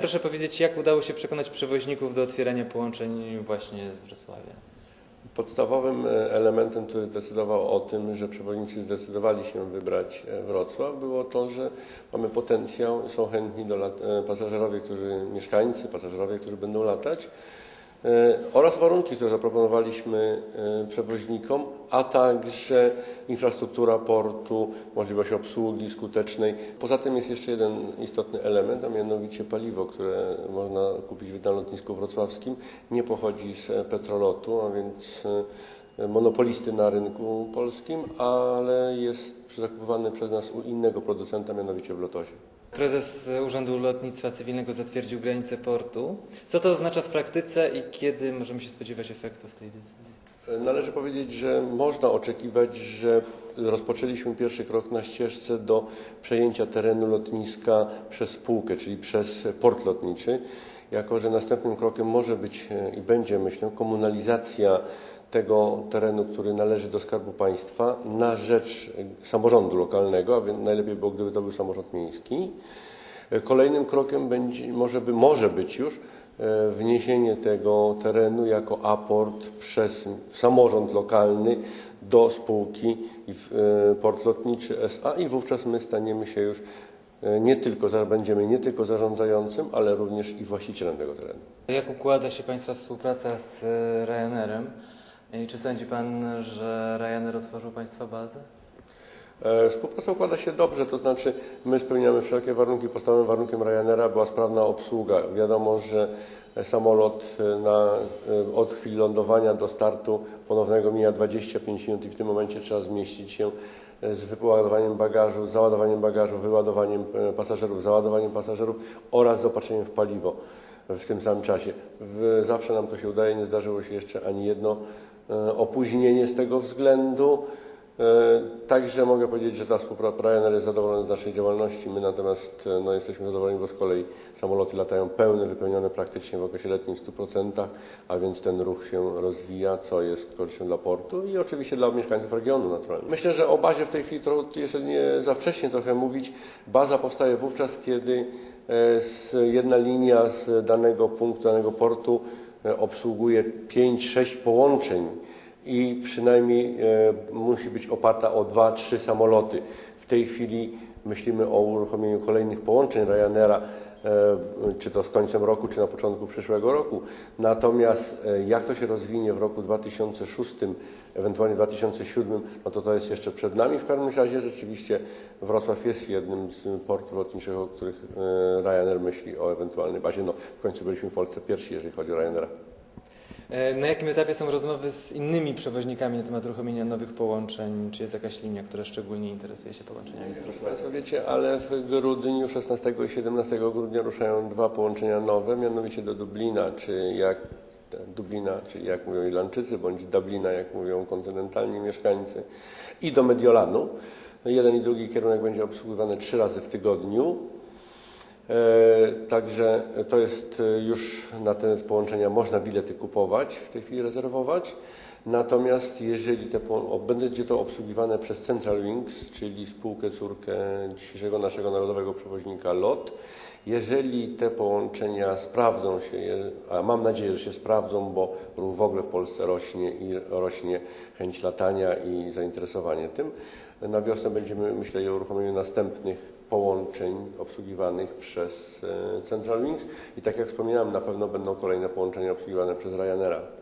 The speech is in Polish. Proszę powiedzieć, jak udało się przekonać przewoźników do otwierania połączeń właśnie z Wrocławia? Podstawowym elementem, który decydował o tym, że przewoźnicy zdecydowali się wybrać Wrocław, było to, że mamy potencjał, są chętni pasażerowie, mieszkańcy, którzy będą latać, oraz warunki, które zaproponowaliśmy przewoźnikom, a także infrastruktura portu, możliwość obsługi skutecznej. Poza tym jest jeszcze jeden istotny element, a mianowicie paliwo, które można kupić na lotnisku wrocławskim, nie pochodzi z Petrolotu, a więc monopolisty na rynku polskim, ale jest zakupowany przez nas u innego producenta, mianowicie w Lotosie. Prezes Urzędu Lotnictwa Cywilnego zatwierdził granicę portu. Co to oznacza w praktyce i kiedy możemy się spodziewać efektów tej decyzji? Należy powiedzieć, że można oczekiwać, że rozpoczęliśmy pierwszy krok na ścieżce do przejęcia terenu lotniska przez spółkę, czyli przez port lotniczy, jako że następnym krokiem może być i będzie, myślę, komunalizacja tego terenu, który należy do Skarbu Państwa na rzecz samorządu lokalnego, a więc najlepiej było, gdyby to był samorząd miejski. Kolejnym krokiem będzie, może być już wniesienie tego terenu jako aport przez samorząd lokalny do spółki Port Lotniczy S.A. i wówczas my staniemy się już nie tylko zarządzającym, ale również i właścicielem tego terenu. Jak układa się Państwa współpraca z Ryanairem? I czy sądzi Pan, że Ryanair otworzył Państwa bazę? Współpraca układa się dobrze, to znaczy my spełniamy wszelkie warunki. Podstawowym warunkiem Ryanaira była sprawna obsługa. Wiadomo, że samolot od chwili lądowania do startu ponownego mija 25 minut i w tym momencie trzeba zmieścić się z wyładowaniem bagażu, załadowaniem bagażu, wyładowaniem pasażerów, załadowaniem pasażerów oraz zaopatrzeniem w paliwo w tym samym czasie. Zawsze nam to się udaje, nie zdarzyło się jeszcze ani jedno opóźnienie z tego względu. Także mogę powiedzieć, że ta współpraca Ryanair jest zadowolona z naszej działalności. My natomiast jesteśmy zadowoleni, bo z kolei samoloty latają pełne, wypełnione praktycznie w okresie letnim w 100%, a więc ten ruch się rozwija, co jest korzyścią dla portu i oczywiście dla mieszkańców regionu naturalnie. Myślę, że o bazie w tej chwili jeszcze nie za wcześnie trochę mówić. Baza powstaje wówczas, kiedy jedna linia z danego punktu, danego portu obsługuje 5-6 połączeń i przynajmniej musi być oparta o 2-3 samoloty. W tej chwili myślimy o uruchomieniu kolejnych połączeń Ryanaira, czy to z końcem roku, czy na początku przyszłego roku. Natomiast jak to się rozwinie w roku 2006, ewentualnie 2007, no to jest jeszcze przed nami. W każdym razie rzeczywiście Wrocław jest jednym z portów lotniczych, o których Ryanair myśli o ewentualnej bazie. No, w końcu byliśmy w Polsce pierwsi, jeżeli chodzi o Ryanaira. Na jakim etapie są rozmowy z innymi przewoźnikami na temat uruchomienia nowych połączeń? Czy jest jakaś linia, która szczególnie interesuje się połączeniami z Wrocławiem? Państwo wiecie, ale w grudniu 16 i 17 grudnia ruszają 2 połączenia nowe, mianowicie do Dublina, czyli jak mówią Irlandczycy, bądź Dublina, jak mówią kontynentalni mieszkańcy, i do Mediolanu. Jeden i drugi kierunek będzie obsługiwany 3 razy w tygodniu. Także to jest już na te połączenia można bilety kupować, w tej chwili rezerwować. Natomiast jeżeli będzie to obsługiwane przez Central Wings, czyli spółkę córkę dzisiejszego naszego narodowego przewoźnika LOT, jeżeli te połączenia sprawdzą się, a mam nadzieję, że się sprawdzą, bo ruch w ogóle w Polsce rośnie i rośnie chęć latania i zainteresowanie tym, na wiosnę będziemy myśleli o uruchomieniu następnych połączeń obsługiwanych przez Central Wings i tak jak wspominałem, na pewno będą kolejne połączenia obsługiwane przez Ryanaira.